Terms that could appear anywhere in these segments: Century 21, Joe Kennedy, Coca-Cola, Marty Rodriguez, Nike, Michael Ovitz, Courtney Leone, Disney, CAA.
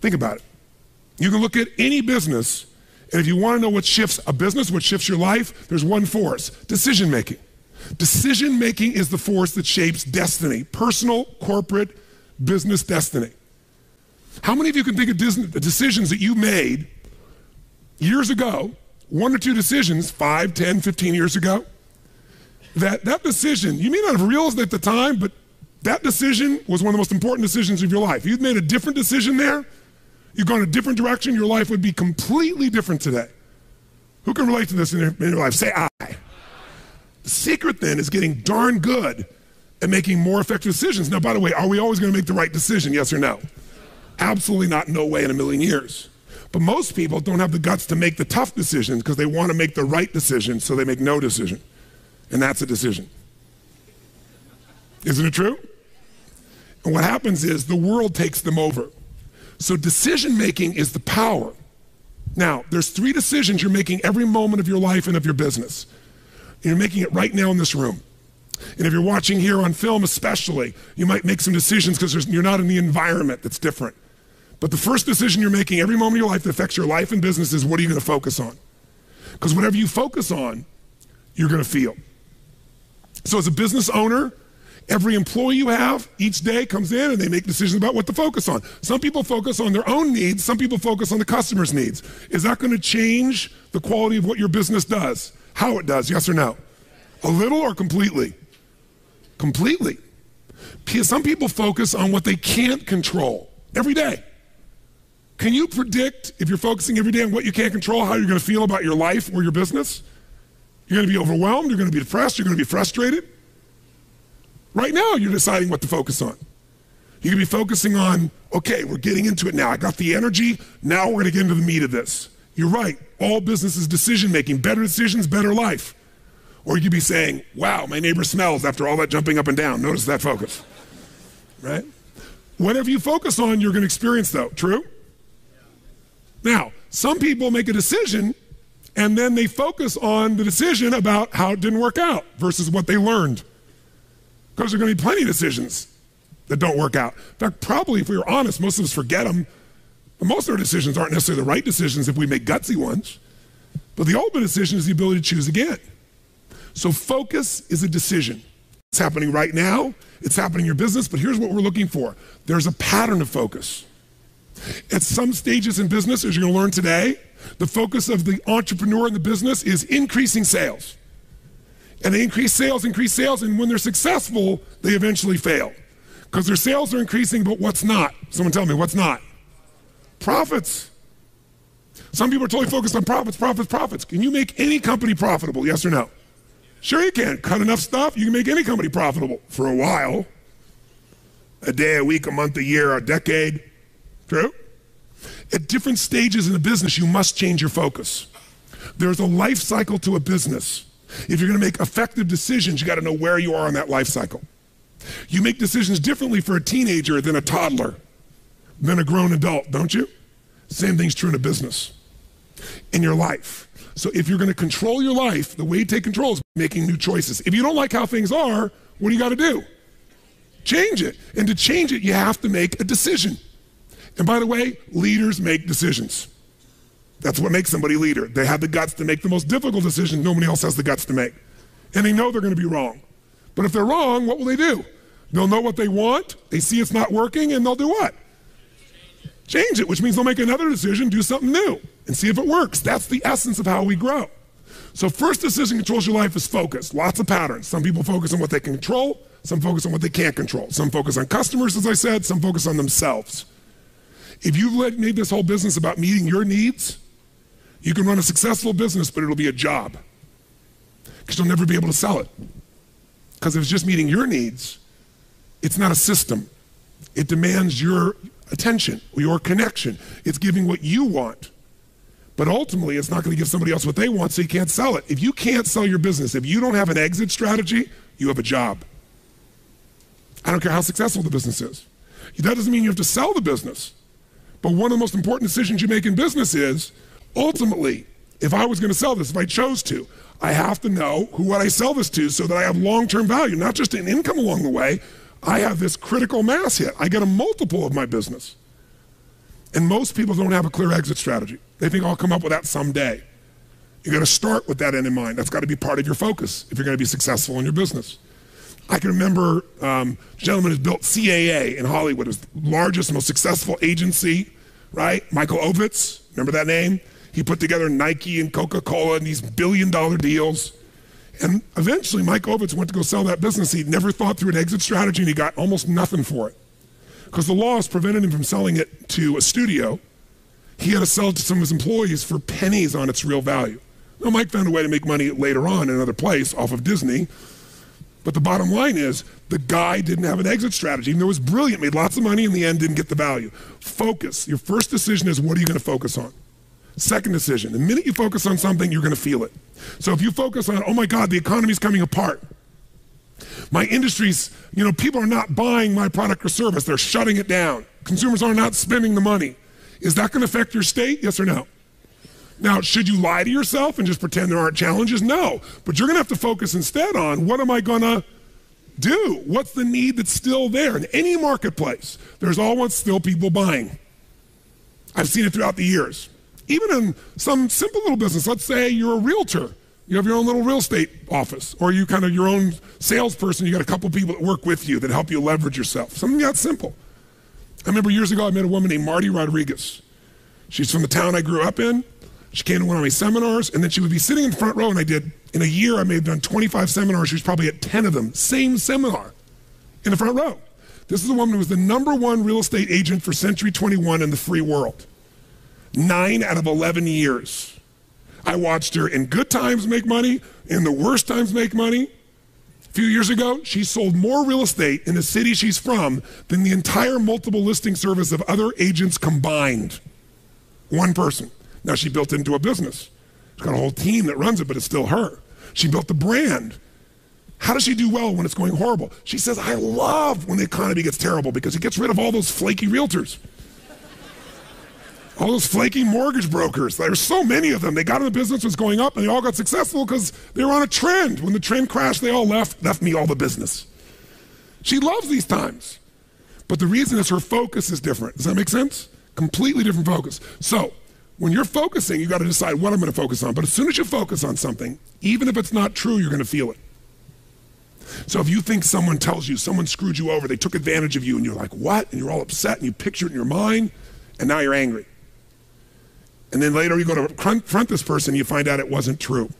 Think about it. You can look at any business, and if you want to know what shifts a business, what shifts your life, there's one force: decision-making. Decision-making is the force that shapes destiny, personal, corporate, business destiny. How many of you can think of decisions that you made years ago, one or two decisions, 5, 10, 15 years ago, that decision, you may not have realized it at the time, but that decision was one of the most important decisions of your life. If you'd made a different decision there, you'd gone a different direction, your life would be completely different today. Who can relate to this in your life? Say I. The secret then is getting darn good at making more effective decisions. Now, by the way, are we always going to make the right decision, yes or no? Absolutely not, no way in a million years. But most people don't have the guts to make the tough decisions because they want to make the right decision, so they make no decision. And that's a decision. Isn't it true? And what happens is the world takes them over. So decision-making is the power. Now, there's 3 decisions you're making every moment of your life and of your business. And you're making it right now in this room. And if you're watching here on film especially, you might make some decisions because you're not in the environment that's different. But the first decision you're making every moment of your life that affects your life and business is, what are you going to focus on? Because whatever you focus on, you're going to feel. So as a business owner, every employee you have each day comes in and they make decisions about what to focus on. Some people focus on their own needs. Some people focus on the customer's needs. Is that going to change the quality of what your business does? How it does, yes or no? A little or completely? Completely. Some people focus on what they can't control every day. Can you predict, if you're focusing every day on what you can't control, how you're going to feel about your life or your business? You're going to be overwhelmed, you're going to be depressed, you're going to be frustrated. Right now, you're deciding what to focus on. You could be focusing on, okay, we're getting into it now. I got the energy. Now we're going to get into the meat of this. You're right. All business is decision-making. Better decisions, better life. Or you could be saying, wow, my neighbor smells after all that jumping up and down. Notice that focus, right? Whatever you focus on, you're going to experience, though. True? Now, some people make a decision, and then they focus on the decision about how it didn't work out versus what they learned. Because there are going to be plenty of decisions that don't work out. In fact, probably, if we were honest, most of us forget them. But most of our decisions aren't necessarily the right decisions if we make gutsy ones. But the ultimate decision is the ability to choose again. So focus is a decision. It's happening right now. It's happening in your business. But here's what we're looking for. There's a pattern of focus. At some stages in business, as you're going to learn today, the focus of the entrepreneur in the business is increasing sales. And they increase sales, and when they're successful, they eventually fail. Because their sales are increasing, but what's not? Someone tell me, what's not? Profits. Some people are totally focused on profits, profits, profits. Can you make any company profitable, yes or no? Sure you can. Cut enough stuff, you can make any company profitable. For a while. A day, a week, a month, a year, a decade. True? At different stages in a business, you must change your focus. There's a life cycle to a business. If you're going to make effective decisions, you got to know where you are on that life cycle. You make decisions differently for a teenager than a toddler, than a grown adult, don't you? Same thing's true in a business, in your life. So if you're going to control your life, the way you take control is making new choices. If you don't like how things are, what do you got to do? Change it. And to change it, you have to make a decision. And by the way, leaders make decisions. That's what makes somebody a leader. They have the guts to make the most difficult decisions nobody else has the guts to make. And they know they're going to be wrong. But if they're wrong, what will they do? They'll know what they want, they see it's not working, and they'll do what? Change it, which means they'll make another decision, do something new, and see if it works. That's the essence of how we grow. So first decision controls your life is focus. Lots of patterns. Some people focus on what they can control, some focus on what they can't control. Some focus on customers, as I said, some focus on themselves. If you've made this whole business about meeting your needs, you can run a successful business, but it'll be a job. Because you'll never be able to sell it. Because if it's just meeting your needs, it's not a system. It demands your attention, or your connection. It's giving what you want. But ultimately, it's not going to give somebody else what they want, so you can't sell it. If you can't sell your business, if you don't have an exit strategy, you have a job. I don't care how successful the business is. That doesn't mean you have to sell the business. But one of the most important decisions you make in business is, ultimately, if I was going to sell this, if I chose to, I have to know who would I sell this to so that I have long-term value, not just an income along the way. I have this critical mass hit. I get a multiple of my business. And most people don't have a clear exit strategy. They think, I'll come up with that someday. You got to start with that end in mind. That's got to be part of your focus if you're going to be successful in your business. I can remember a gentleman who's built CAA in Hollywood. It was the largest, most successful agency, right? Michael Ovitz, remember that name? He put together Nike and Coca-Cola and these billion-dollar deals. And eventually, Mike Ovitz went to go sell that business. He never thought through an exit strategy, and he got almost nothing for it. Because the laws prevented him from selling it to a studio. He had to sell it to some of his employees for pennies on its real value. Now, Mike found a way to make money later on in another place off of Disney. But the bottom line is, the guy didn't have an exit strategy. And it was brilliant, made lots of money, in the end didn't get the value. Focus. Your first decision is, what are you going to focus on? Second decision, the minute you focus on something, you're going to feel it. So if you focus on, oh my God, the economy's coming apart. My industry's, you know, people are not buying my product or service. They're shutting it down. Consumers are not spending the money. Is that going to affect your state? Yes or no? Now, should you lie to yourself and just pretend there aren't challenges? No. But you're going to have to focus instead on, what am I going to do? What's the need that's still there? In any marketplace, there's always still people buying. I've seen it throughout the years. Even in some simple little business, let's say you're a realtor. You have your own little real estate office, or you kind of your own salesperson. You got a couple people that work with you that help you leverage yourself. Something that simple. I remember years ago, I met a woman named Marty Rodriguez. She's from the town I grew up in. She came to one of my seminars, and then she would be sitting in the front row, and I did, in a year, I may have done 25 seminars. She was probably at 10 of them, same seminar, in the front row. This is a woman who was the #1 real estate agent for Century 21 in the free world. 9 out of 11 years. I watched her in good times make money, in the worst times make money. A few years ago, she sold more real estate in the city she's from than the entire multiple listing service of other agents combined. One person. Now she built it into a business. She's got a whole team that runs it, but it's still her. She built the brand. How does she do well when it's going horrible? She says, I love when the economy gets terrible because it gets rid of all those flaky realtors. All those flaky mortgage brokers, there were so many of them. They got in the business, was going up, and they all got successful because they were on a trend. When the trend crashed, they all left me all the business. She loves these times. But the reason is her focus is different. Does that make sense? Completely different focus. So when you're focusing, you got to decide what I'm going to focus on. But as soon as you focus on something, even if it's not true, you're going to feel it. So if you think someone tells you, someone screwed you over, they took advantage of you, and you're like, what? And you're all upset, and you picture it in your mind, and now you're angry. And then later you go to confront this person, you find out it wasn't true.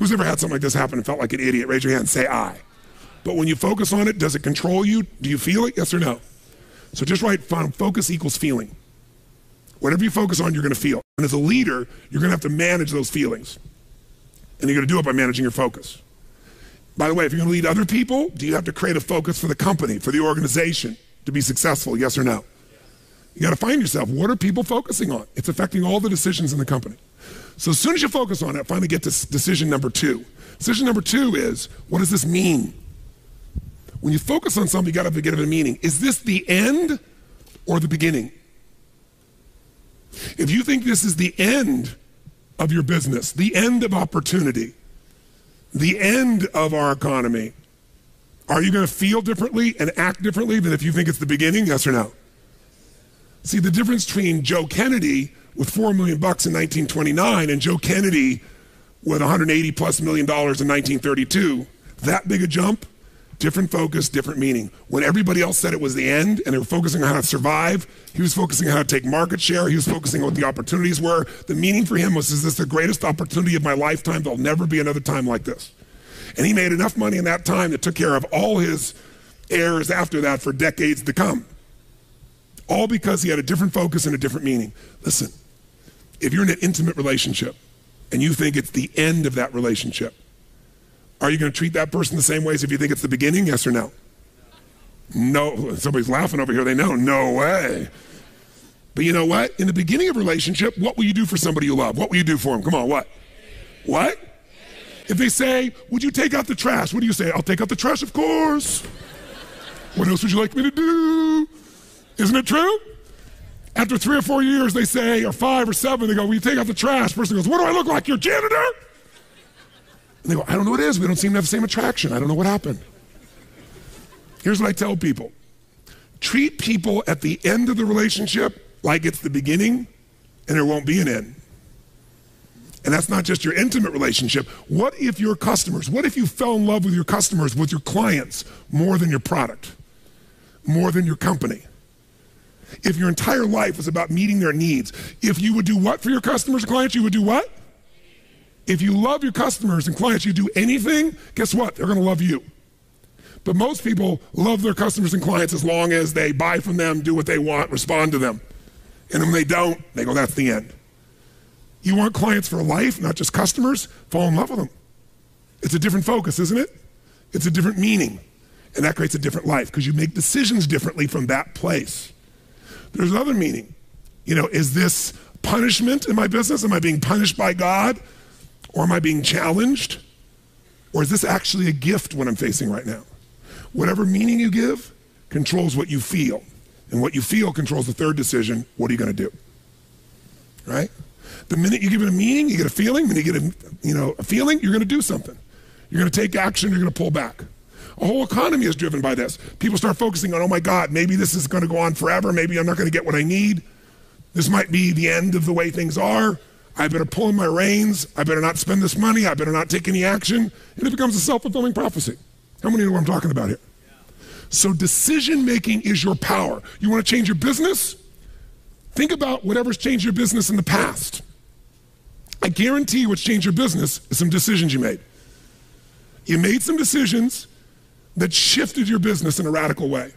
Who's ever had something like this happen and felt like an idiot? Raise your hand and say I. But when you focus on it, does it control you? Do you feel it? Yes or no? So just write, focus equals feeling. Whatever you focus on, you're going to feel. And as a leader, you're going to have to manage those feelings. And you're going to do it by managing your focus. By the way, if you're going to lead other people, do you have to create a focus for the company, for the organization to be successful? Yes or no? You got to find yourself, what are people focusing on? It's affecting all the decisions in the company. So as soon as you focus on it, finally get to decision #2. Decision #2 is, what does this mean? When you focus on something, you got to give it a meaning. Is this the end or the beginning? If you think this is the end of your business, the end of opportunity, the end of our economy, are you going to feel differently and act differently than if you think it's the beginning? Yes or no? See, the difference between Joe Kennedy with $4 million in 1929 and Joe Kennedy with $180+ million in 1932, that big a jump, different focus, different meaning. When everybody else said it was the end and they were focusing on how to survive, he was focusing on how to take market share, he was focusing on what the opportunities were. The meaning for him was, is this the greatest opportunity of my lifetime? There'll never be another time like this. And he made enough money in that time that took care of all his heirs after that for decades to come. All because he had a different focus and a different meaning. Listen, if you're in an intimate relationship and you think it's the end of that relationship, are you going to treat that person the same way as if you think it's the beginning? Yes or no? No. Somebody's laughing over here. They know. No way. But you know what? In the beginning of a relationship, what will you do for somebody you love? What will you do for them? Come on, what? What? If they say, would you take out the trash? What do you say? I'll take out the trash, of course. What else would you like me to do? Isn't it true? After 3 or 4 years, they say, or 5 or 7, they go, will you take out the trash? Person goes, what do I look like, your janitor? And they go, I don't know what it is. We don't seem to have the same attraction. I don't know what happened. Here's what I tell people. Treat people at the end of the relationship like it's the beginning and there won't be an end. And that's not just your intimate relationship. What if your customers, what if you fell in love with your customers, with your clients, more than your product, more than your company? If your entire life was about meeting their needs, if you would do what for your customers and clients, you would do what? If you love your customers and clients, you do anything, guess what? They're gonna love you. But most people love their customers and clients as long as they buy from them, do what they want, respond to them. And when they don't, they go, that's the end. You want clients for life, not just customers, fall in love with them. It's a different focus, isn't it? It's a different meaning. And that creates a different life because you make decisions differently from that place. There's another meaning. You know, is this punishment in my business? Am I being punished by God? Or am I being challenged? Or is this actually a gift what I'm facing right now? Whatever meaning you give controls what you feel. And what you feel controls the third decision, what are you gonna do, right? The minute you give it a meaning, you get a feeling, when you get a feeling, you're gonna do something. You're gonna take action, you're gonna pull back. A whole economy is driven by this. People start focusing on, oh my God, maybe this is gonna go on forever, maybe I'm not gonna get what I need. This might be the end of the way things are. I better pull in my reins, I better not spend this money, I better not take any action, and it becomes a self-fulfilling prophecy. How many know what I'm talking about here? Yeah. So decision-making is your power. You wanna change your business? Think about whatever's changed your business in the past. I guarantee you what's changed your business is some decisions you made. You made some decisions that shifted your business in a radical way,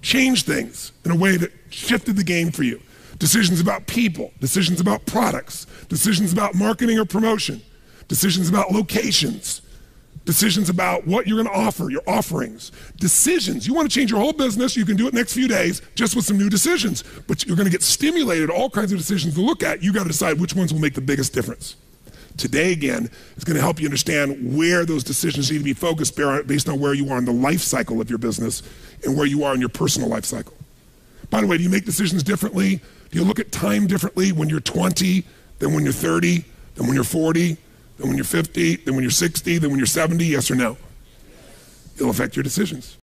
changed things in a way that shifted the game for you. Decisions about people, decisions about products, decisions about marketing or promotion, decisions about locations, decisions about what you're gonna offer, your offerings. Decisions, you wanna change your whole business, you can do it next few days just with some new decisions, but you're gonna get stimulated, all kinds of decisions to look at. You gotta decide which ones will make the biggest difference. Today, again, is gonna help you understand where those decisions need to be focused based on where you are in the life cycle of your business and where you are in your personal life cycle. By the way, do you make decisions differently? Do you look at time differently when you're 20, then when you're 30, then when you're 40, then when you're 50, then when you're 60, then when you're 70, yes or no? It'll affect your decisions.